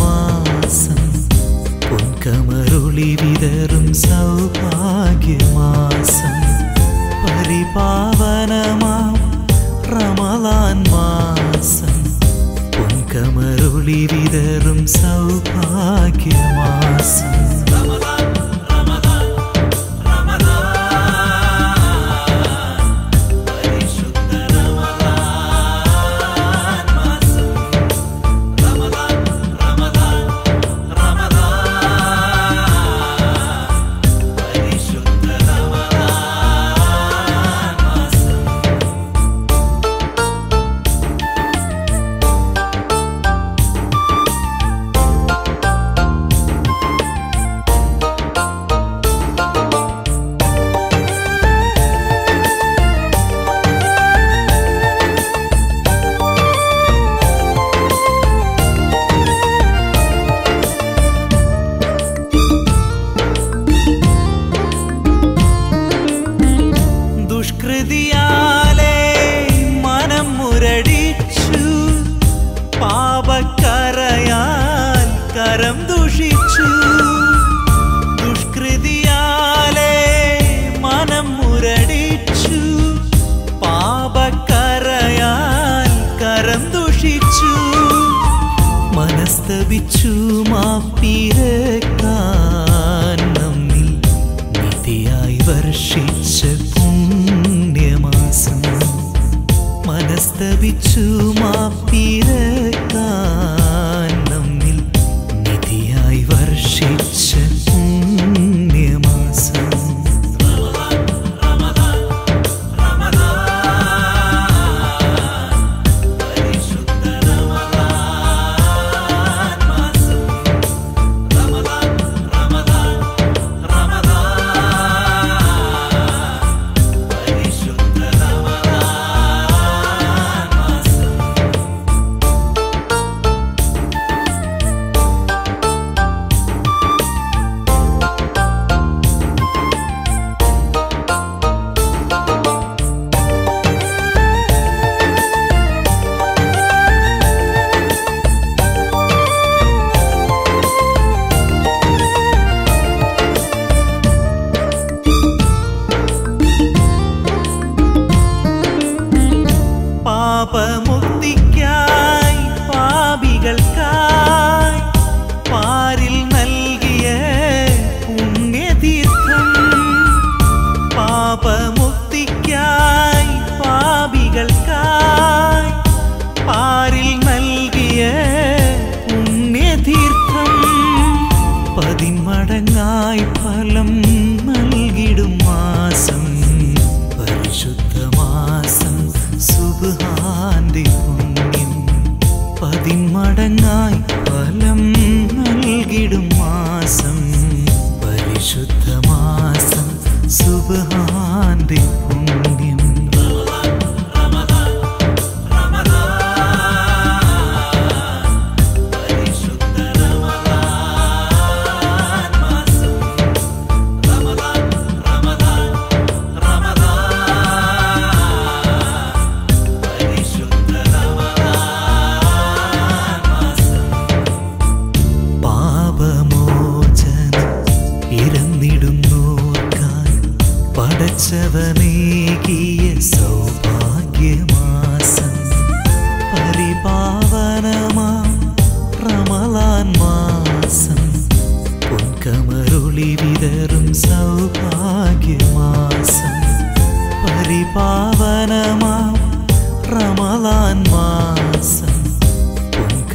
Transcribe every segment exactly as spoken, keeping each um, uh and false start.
മാസം പൊൻകമരുളി വിതറും സൗഭാഗ്യമാസം പരിപാവനമാം റമളാൻ മാസം പൊൻകമരുളി വിതറും സൗഭാഗ്യമാസം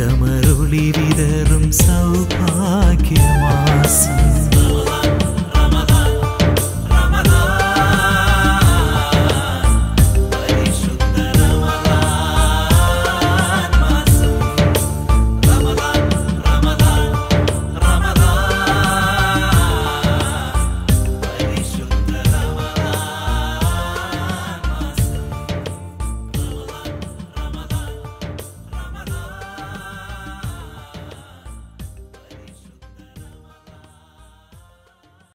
Kamaruli vidarum saubhagyamaasam.